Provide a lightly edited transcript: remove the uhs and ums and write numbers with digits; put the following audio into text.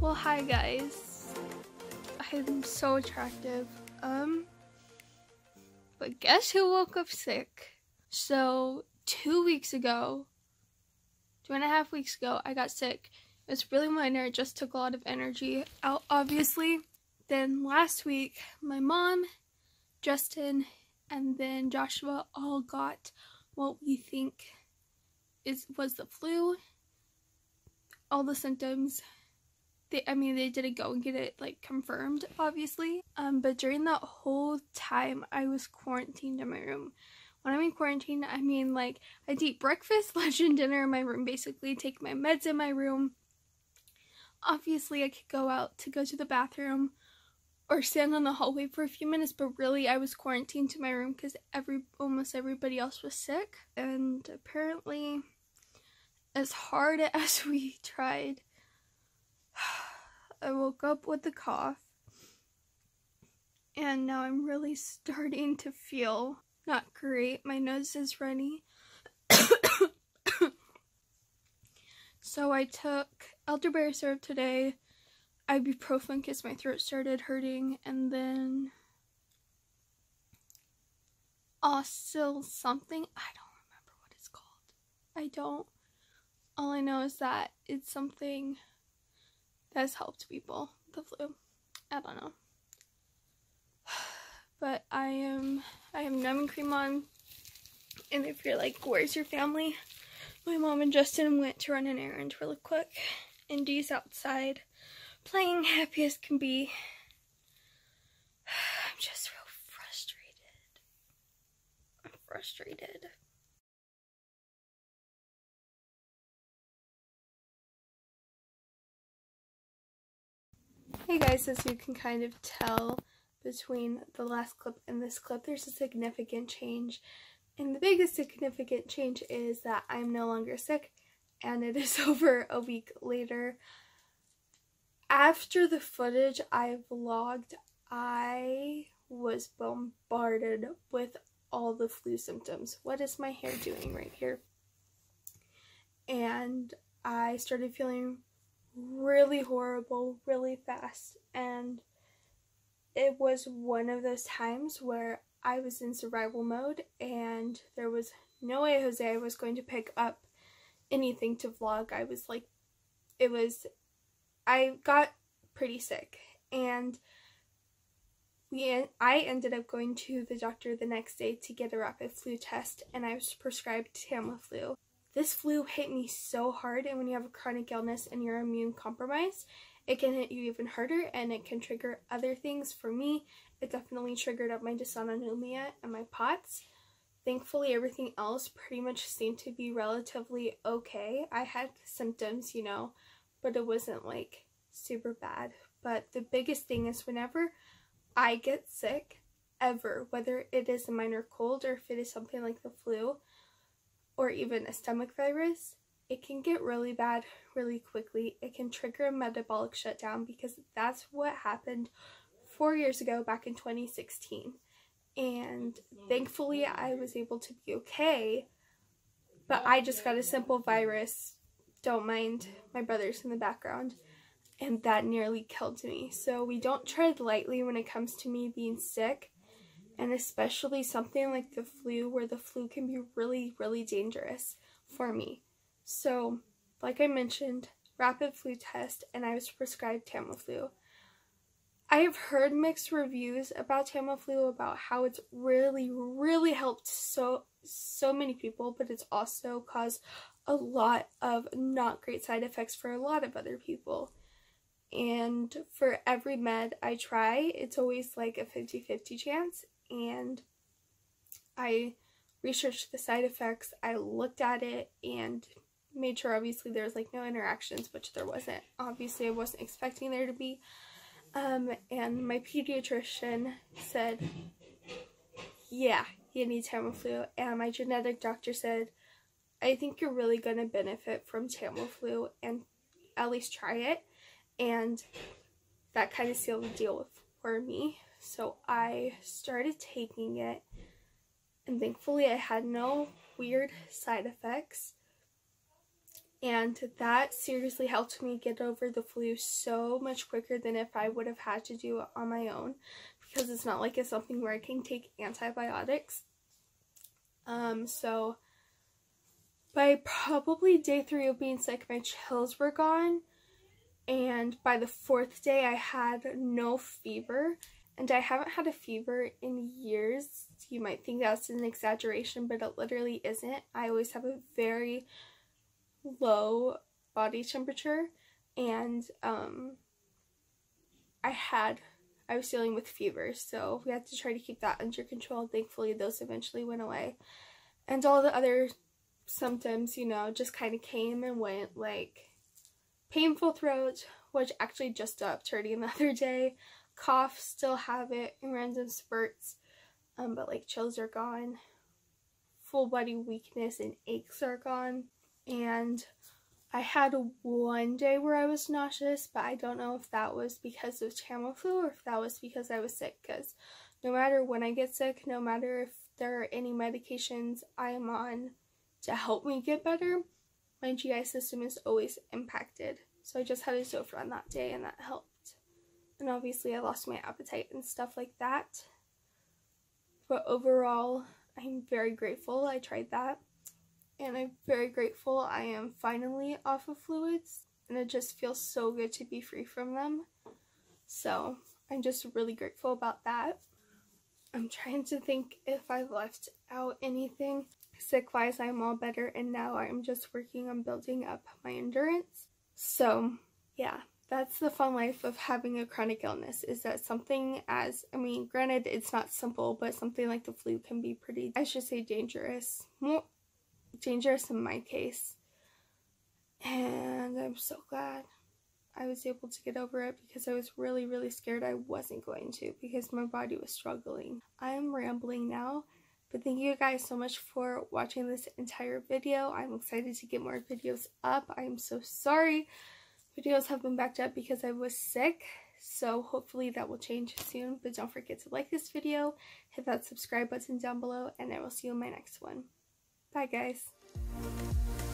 Well, hi guys. I am so attractive. But guess who woke up sick? So 2.5 weeks ago, I got sick. It was really minor, it just took a lot of energy out, obviously. Then last week, my mom, Justin, and then Joshua all got what we think was the flu. All the symptoms, I mean they didn't go and get it like confirmed, obviously. But during that whole time, I was quarantined in my room. When I mean quarantine, I mean like I'd eat breakfast, lunch, and dinner in my room, basically take my meds in my room. Obviously, I could go out to go to the bathroom or stand on the hallway for a few minutes, but really I was quarantined to my room because almost everybody else was sick. And apparently, as hard as we tried, I woke up with a cough, and now I'm really starting to feel not great. My nose is runny. So I took elderberry syrup today, ibuprofen because my throat started hurting, and then Osil something. I don't remember what it's called. All I know is that it's something that's helped people, the flu. I don't know. But I have numbing cream on, and if you're like, where's your family? My mom and Justin went to run an errand really quick, and Dee's outside playing happy as can be. I'm just real frustrated. I'm frustrated. Hey guys, as you can kind of tell between the last clip and this clip, there's a significant change. And the biggest significant change is that I'm no longer sick, and it is over a week later. After the footage I vlogged, I was bombarded with all the flu symptoms. What is my hair doing right here? And I started feeling really horrible really fast, and it was one of those times where I was in survival mode and there was no way Jose was going to pick up anything to vlog. I got pretty sick, and I ended up going to the doctor the next day to get a rapid flu test, and I was prescribed Tamiflu. This flu hit me so hard, and when you have a chronic illness and you're immune compromised, it can hit you even harder, and it can trigger other things. For me, it definitely triggered up my dysautonomia and my POTS. Thankfully, everything else pretty much seemed to be relatively okay. I had symptoms, you know, but it wasn't like super bad. But the biggest thing is whenever I get sick, ever, whether it is a minor cold or if it is something like the flu, or even a stomach virus, it can get really bad really quickly. It can trigger a metabolic shutdown, because that's what happened 4 years ago back in 2016. And thankfully I was able to be okay, but I just got a simple virus. Don't mind my brothers in the background. And that nearly killed me. So we don't tread lightly when it comes to me being sick. And especially something like the flu, where the flu can be really, really dangerous for me. So, like I mentioned, rapid flu test, and I was prescribed Tamiflu. I have heard mixed reviews about Tamiflu, about how it's really, really helped so many people, but it's also caused a lot of not great side effects for a lot of other people. And for every med I try, it's always like a 50-50 chance. And I researched the side effects, I looked at it, and made sure obviously there was like no interactions, which there wasn't. Obviously I wasn't expecting there to be. And my pediatrician said, yeah, you need Tamiflu. And my genetic doctor said, I think you're really going to benefit from Tamiflu, and at least try it. And that kind of sealed the deal for me. So I started taking it, and thankfully I had no weird side effects. and that seriously helped me get over the flu so much quicker than if I would have had to do it on my own, because it's not like it's something where I can take antibiotics. So by probably day 3 of being sick, my chills were gone, and by the 4th day I had no fever, and I haven't had a fever in years. You might think that's an exaggeration, but it literally isn't. I always have a very low body temperature, and I was dealing with fever, so we had to try to keep that under control. Thankfully, those eventually went away, and all the other symptoms, you know, just kind of came and went, like painful throat, which actually just stopped hurting the other day, cough, still have it in random spurts, but like chills are gone, full body weakness and aches are gone. And I had one day where I was nauseous, but I don't know if that was because of Tamiflu or if that was because I was sick, because no matter when I get sick, no matter if there are any medications I am on to help me get better, my GI system is always impacted. So I just had a Zofran that day, and that helped. And obviously I lost my appetite and stuff like that. But overall, I'm very grateful I tried that. And I'm very grateful I am finally off of fluids, and it just feels so good to be free from them. So I'm just really grateful about that. I'm trying to think if I've left out anything. Sick-wise, I'm all better, and now I'm just working on building up my endurance. So yeah, that's the fun life of having a chronic illness, is that something as, I mean, granted it's not simple, but something like the flu can be pretty, I should say, dangerous. More dangerous in my case, and I'm so glad I was able to get over it, because I was really, really scared I wasn't going to, because my body was struggling. I'm rambling now, but thank you guys so much for watching this entire video. I'm excited to get more videos up. I'm so sorry videos have been backed up because I was sick, so hopefully that will change soon. But don't forget to like this video, hit that subscribe button down below, and I will see you in my next one. Bye guys.